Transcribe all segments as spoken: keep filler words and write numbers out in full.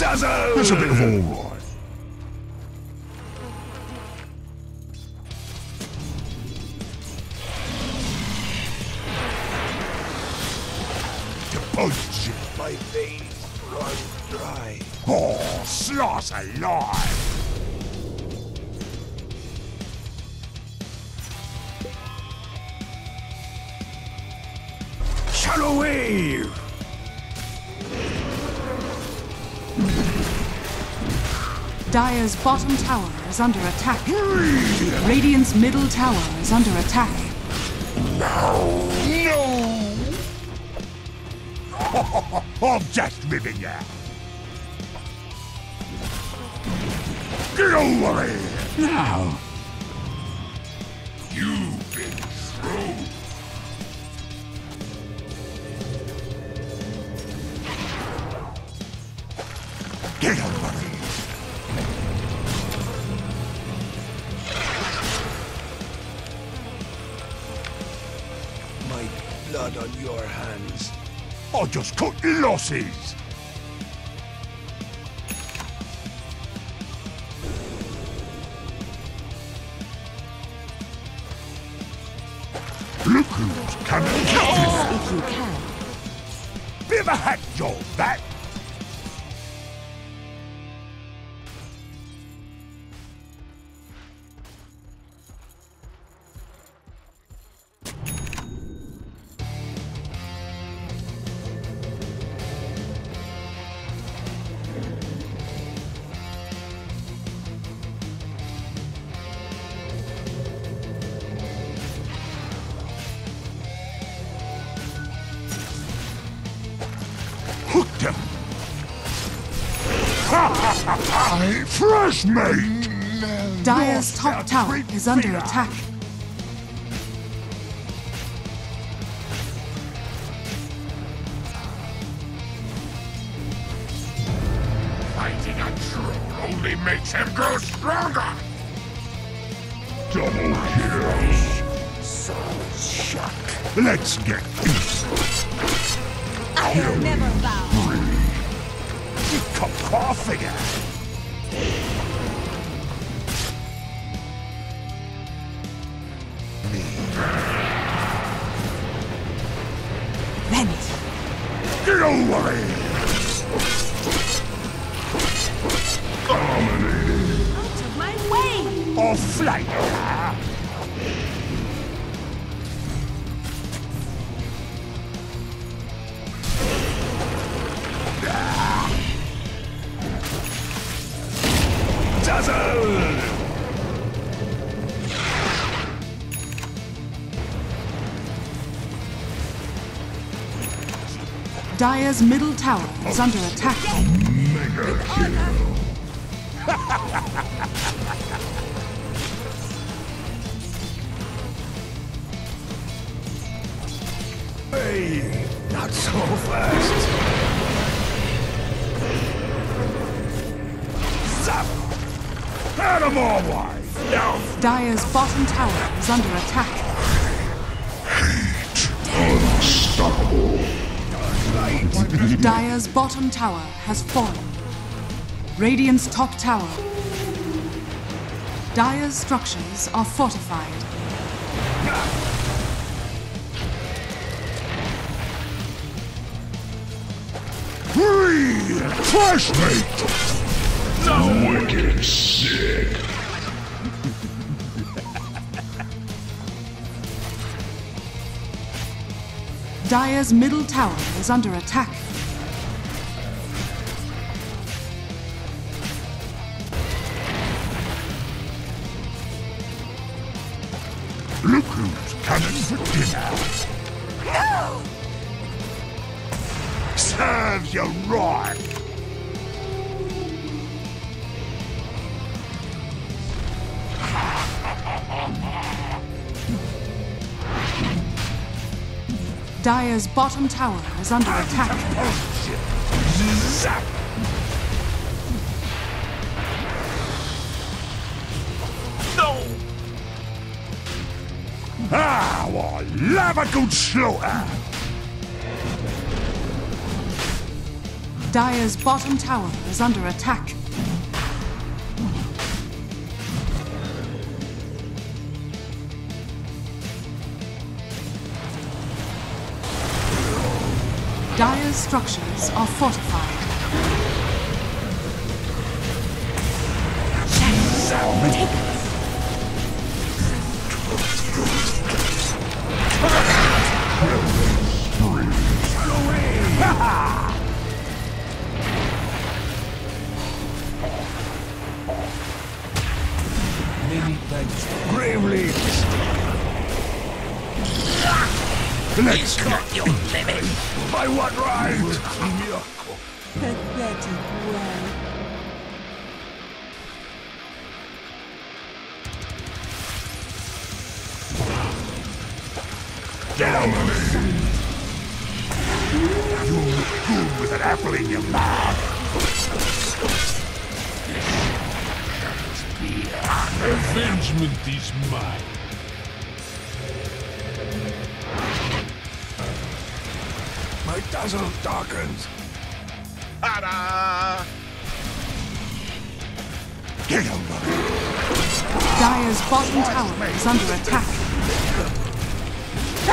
Dazzle! That's a bit of all right. Your bullshit. My veins run dry. Oh, sloth alive! Shallow wave! Dire's bottom tower is under attack. Radiant's middle tower is under attack. No! No! I'm just living here! Get over here! Now! You've been thrown! Get over here! Blood on your hands. I just cut losses. Look who's coming. Yes, if you can. Bit of a hack job, that. Fresh mate! Dire's top tower is under attack. Fighting a troll only makes him grow stronger! Double kills! So shock! Let's get this! I will never bow! You come off again! Get over here! Dominated! Out of my way! Or flight! Dazzle! Dire's middle tower is under attack. A mega kill. Hey, not so fast. Zap! Animal wise. Now. Dire's bottom tower is under attack. Hate unstoppable. Dire's bottom tower has fallen. Radiant's top tower. Dire's structures are fortified. Free! Flashlight! The wicked sick! Dire's middle tower is under attack. Look who's coming for dinner! No! Serves you right! Dire's bottom tower is under attack. Zap! No! Ah, I love a good slaughter! Dire's bottom tower is under attack. Dire's structures are fortified. Shadows, take us! Many thanks. Bravely. Let's cut your limit. By what right? Pathetic world. Down on me. You look good with an apple in your mouth. Avengement is mine. My dazzle darkens. Ta-da! Get him! Dire's bottom tower is under attack. Ah!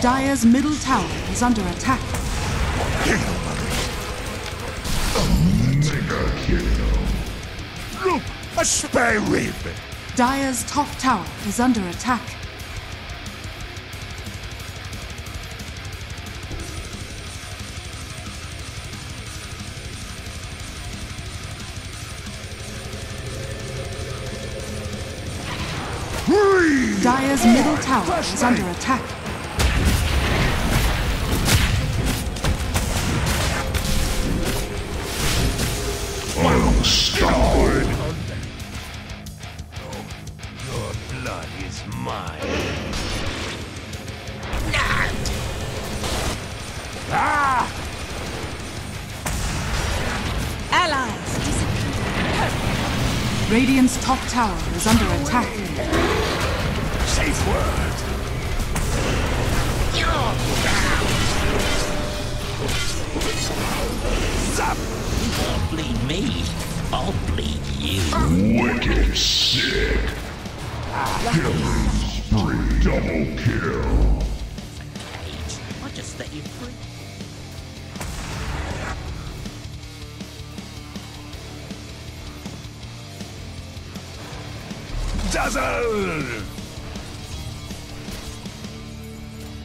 Dire's middle tower is under attack. Get him! Look, a spare reef. Dire's top tower is under attack. Dire's middle tower is under attack. Coward. Your blood is mine. Ah! Allies disappear. Radiant's top tower is under attack. Safe word. You're down. Zap! You can't bleed me. I'll bleed you. Wicked sick. Killing spree. Double kill. Eight. I'll just let you free. Dazzle!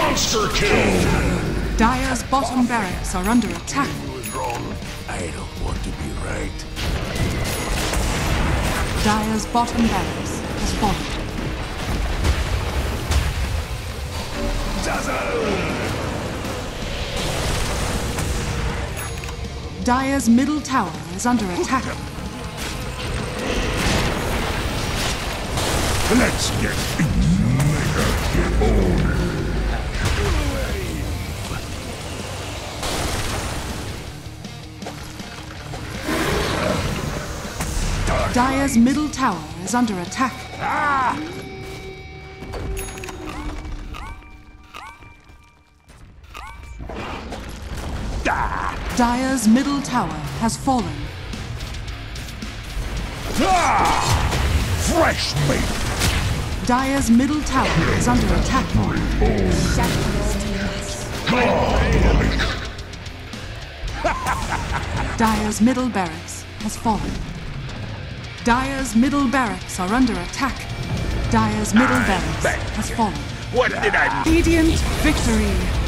Monster kill! Dire's bottom barracks are under attack. I don't want to be right. Dire's bottom barracks is fortified. Dire's middle tower is under attack. Let's get mega killed. Dire's middle tower is under attack. Ah! Dire's middle tower has fallen. Ah! Fresh meat! Dire's middle tower Kill is under attack. God. Dire's middle barracks has fallen. Dire's middle barracks are under attack. Dire's middle barracks has fallen. What did I do? Radiant victory!